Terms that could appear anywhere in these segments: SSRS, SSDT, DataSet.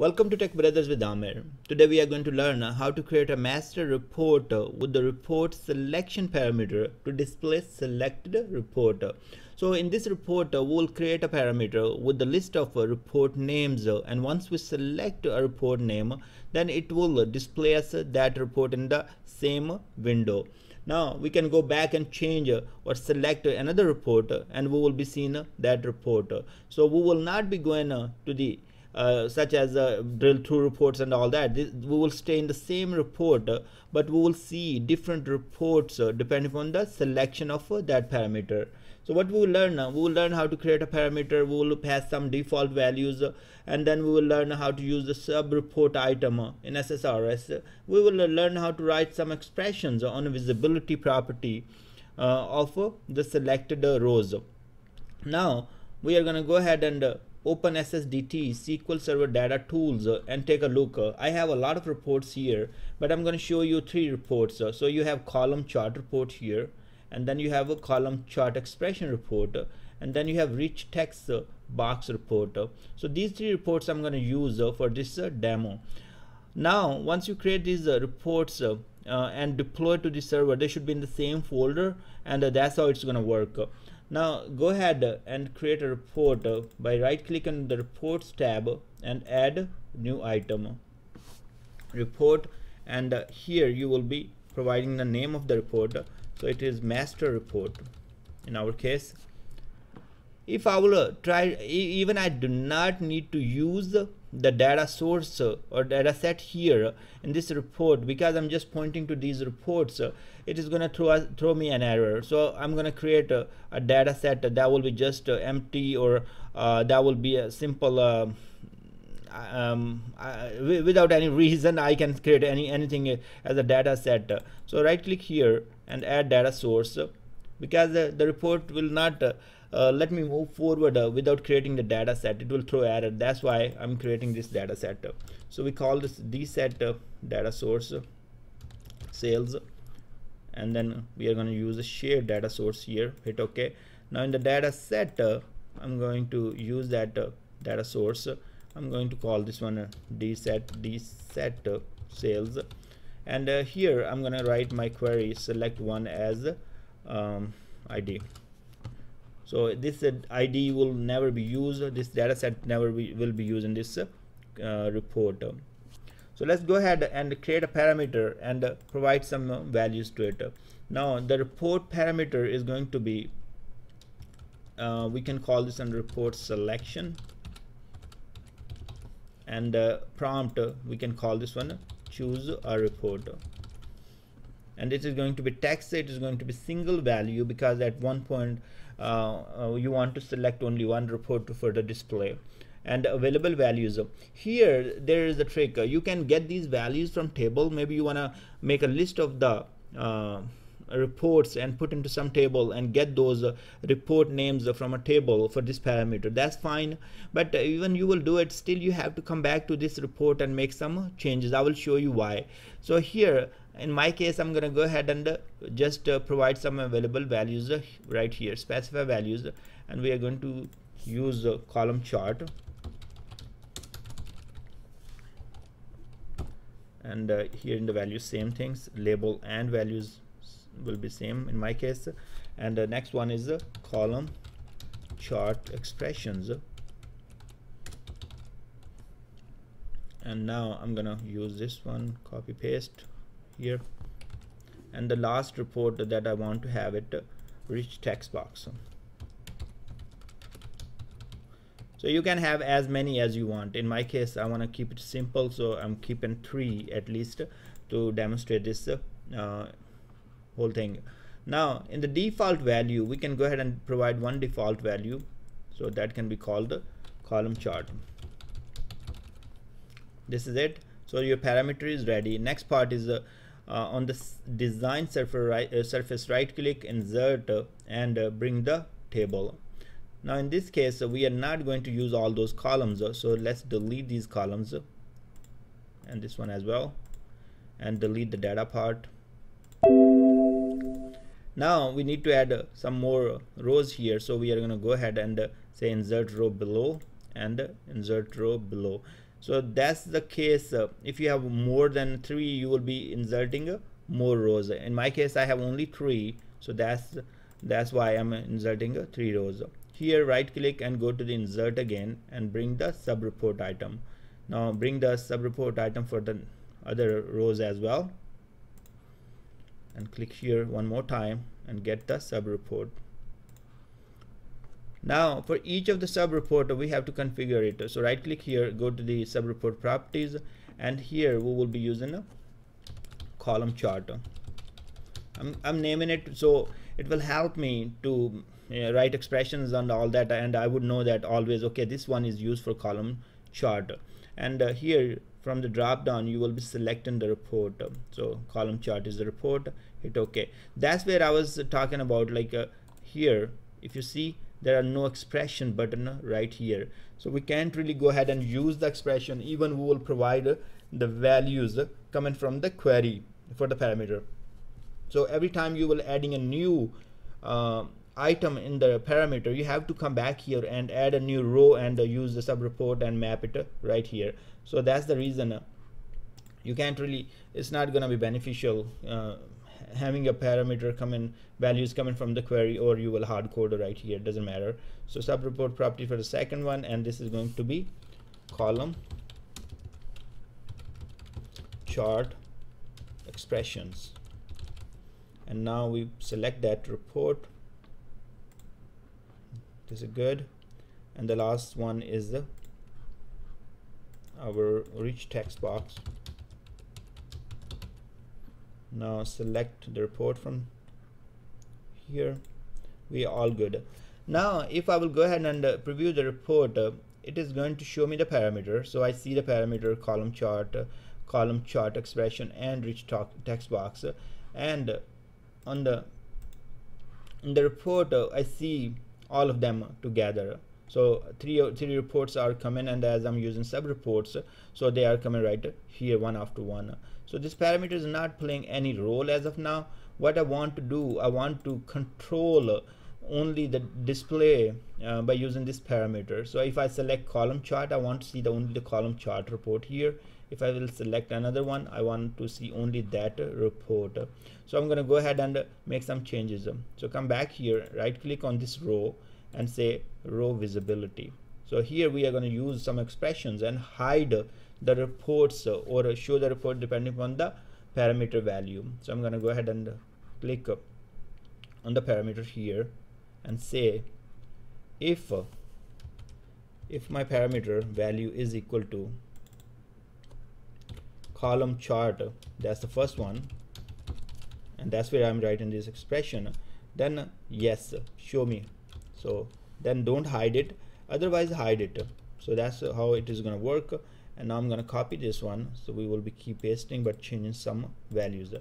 Welcome to Tech Brothers with Amir. Today we are going to learn how to create a master report with the report selection parameter to display selected report. So in this report we'll create a parameter with the list of report names, and once we select a report name, then it will display us that report in the same window. Now we can go back and change or select another report and we will be seeing that report. So we will not be going to the such as drill through reports and all that. We will stay in the same report, but we will see different reports depending on the selection of that parameter. So what we will learn now, we will learn how to create a parameter, we will pass some default values, and then we will learn how to use the sub report item in SSRS. We will learn how to write some expressions on visibility property of the selected rows. Now we are going to go ahead and open SSDT SQL Server Data Tools and take a look. I have a lot of reports here, but I'm going to show you three reports. So you have column chart report here, and then you have a column chart expression report, and then you have rich text box report. So these three reports I'm going to use for this demo. Now once you create these reports and deploy to the server, they should be in the same folder, and that's how it's going to work. Now go ahead and create a report by right clicking the reports tab and add new item report, and here you will be providing the name of the report. So it is master report in our case. If I will even I do not need to use the data source or data set here in this report, because I'm just pointing to these reports, it is going to throw me an error. So I'm going to create a data set that will be just empty, or that will be a simple without any reason I can create anything as a data set. So right click here and add data source, because the report will not let me move forward without creating the data set. It will throw error. That's why I'm creating this data set. So we call this dset data source sales, and then we are going to use a shared data source here. Hit OK. Now in the data set, I'm going to use that data source. I'm going to call this one dset sales, and here I'm going to write my query select one as ID. So this ID will never be used. This data set never will be used in this report. So let's go ahead and create a parameter and provide some values to it. Now the report parameter is going to be, we can call this under report selection, and prompt we can call this one choose a report. And it is going to be text. It is going to be single value, because at one point you want to select only one report for the display. And available values, here there is a trick. You can get these values from table. Maybe you want to make a list of the reports and put into some table and get those report names from a table for this parameter. That's fine, but even you will do it, still you have to come back to this report and make some changes. I will show you why. So here in my case, I'm going to go ahead and just provide some available values right here, specify values, and we are going to use the column chart, and here in the values, same things, label and values will be same in my case. And the next one is the column chart expressions, and now I'm gonna use this one, copy paste here. And the last report that I want to have it, rich text box. So you can have as many as you want. In my case, I want to keep it simple, so I'm keeping three at least to demonstrate this whole thing. Now in the default value, we can go ahead and provide one default value, so that can be called the column chart. This is it. So your parameter is ready. Next part is on the design surface, right click, insert, and bring the table. Now in this case, we are not going to use all those columns, so let's delete these columns and this one as well, and delete the data part. Now we need to add some more rows here, so we are going to go ahead and say insert row below and insert row below. So that's the case. If you have more than 3, you will be inserting more rows. In my case, I have only 3, so that's why I'm inserting 3 rows. Here, right click and go to the insert again and bring the sub report item. Now bring the sub report item for the other rows as well, and click here one more time and get the sub report. Now for each of the sub report, we have to configure it. So right click here, go to the sub report properties, and here we will be using a column chart. I'm naming it so it will help me to write expressions and all that, and I would know that always, okay, this one is used for column chart. And here from the drop down you will be selecting the report. So column chart is the report, hit OK. That's where I was talking about, like here if you see there are no expression button right here, so we can't really go ahead and use the expression. Even we will provide the values coming from the query for the parameter. So every time you will adding a new item in the parameter, you have to come back here and add a new row and use the sub report and map it right here. So that's the reason you can't really, it's not going to be beneficial having a parameter values coming from the query, or you will hard code right here, doesn't matter. So sub report property for the second one, and this is going to be column chart expressions, and now we select that report. This is good. And the last one is the our rich text box. Now select the report from here. We are all good. Now if I will go ahead and preview the report, it is going to show me the parameter. So I see the parameter, column chart expression, and rich text box. And in the report I see all of them together. So three reports are coming, and as I'm using sub reports, so they are coming right here one after one. So this parameter is not playing any role as of now. What I want to do, I want to control only the display by using this parameter. So if I select column chart, I want to see only the column chart report here. If I will select another one, I want to see only that report. So I'm going to go ahead and make some changes. So come back here, right click on this row and say row visibility. So here we are going to use some expressions and hide the reports or show the report depending upon the parameter value. So I'm going to go ahead and click on the parameter here and say if my parameter value is equal to column chart, that's the first one, and that's where I'm writing this expression, then yes, show me. So then don't hide it, otherwise hide it. So that's how it is going to work. And now I'm going to copy this one, so we will be keep pasting but changing some values.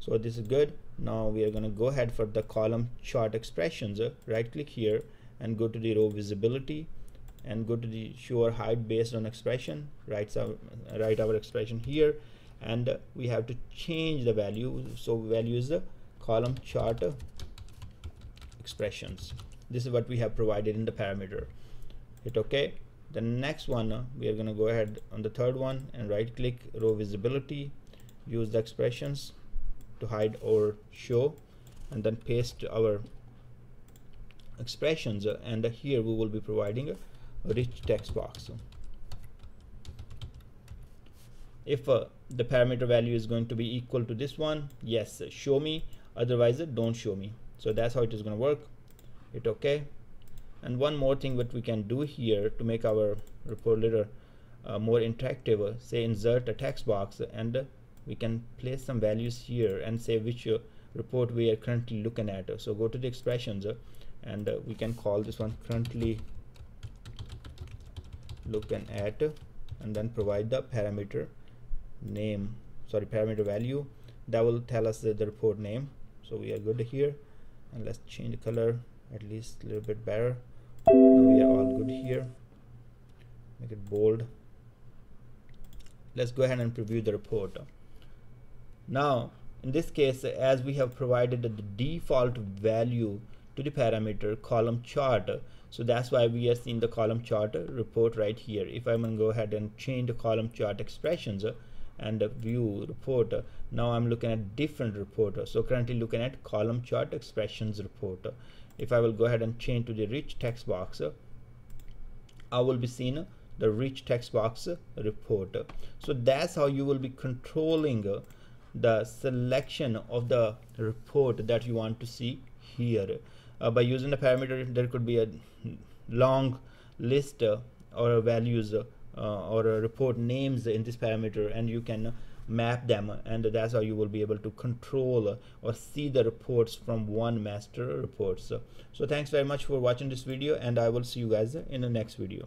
So this is good. Now we are going to go ahead for the column chart expressions. Right click here and go to the row visibility and go to the show or hide based on expression. Write our expression here, and we have to change the value. So value is the column chart expressions. This is what we have provided in the parameter. Hit OK. The next one, we are going to go ahead on the third one and right click row visibility, use the expressions to hide or show, and then paste our expressions, and here we will be providing rich text box. If the parameter value is going to be equal to this one, yes, show me, otherwise don't show me. So that's how it is going to work. Hit OK. And one more thing what we can do here to make our report later more interactive, say insert a text box, and we can place some values here and say which report we are currently looking at. So go to the expressions, and we can call this one currently looking at, and then provide the parameter name, sorry, parameter value that will tell us the report name. So we are good here, and let's change the color at least a little bit better. Now we are all good here. Make it bold. Let's go ahead and preview the report. Now in this case, as we have provided the default value to the parameter column chart. So that's why we are seeing the column chart report right here. If I'm gonna go ahead and change the column chart expressions and view report, now I'm looking at different report. So currently looking at column chart expressions report. If I will go ahead and change to the rich text box, I will be seeing the rich text box report. So that's how you will be controlling the selection of the report that you want to see here. By using the parameter, there could be a long list or a values or a report names in this parameter, and you can map them, and that's how you will be able to control or see the reports from one master report. So thanks very much for watching this video, and I will see you guys in the next video.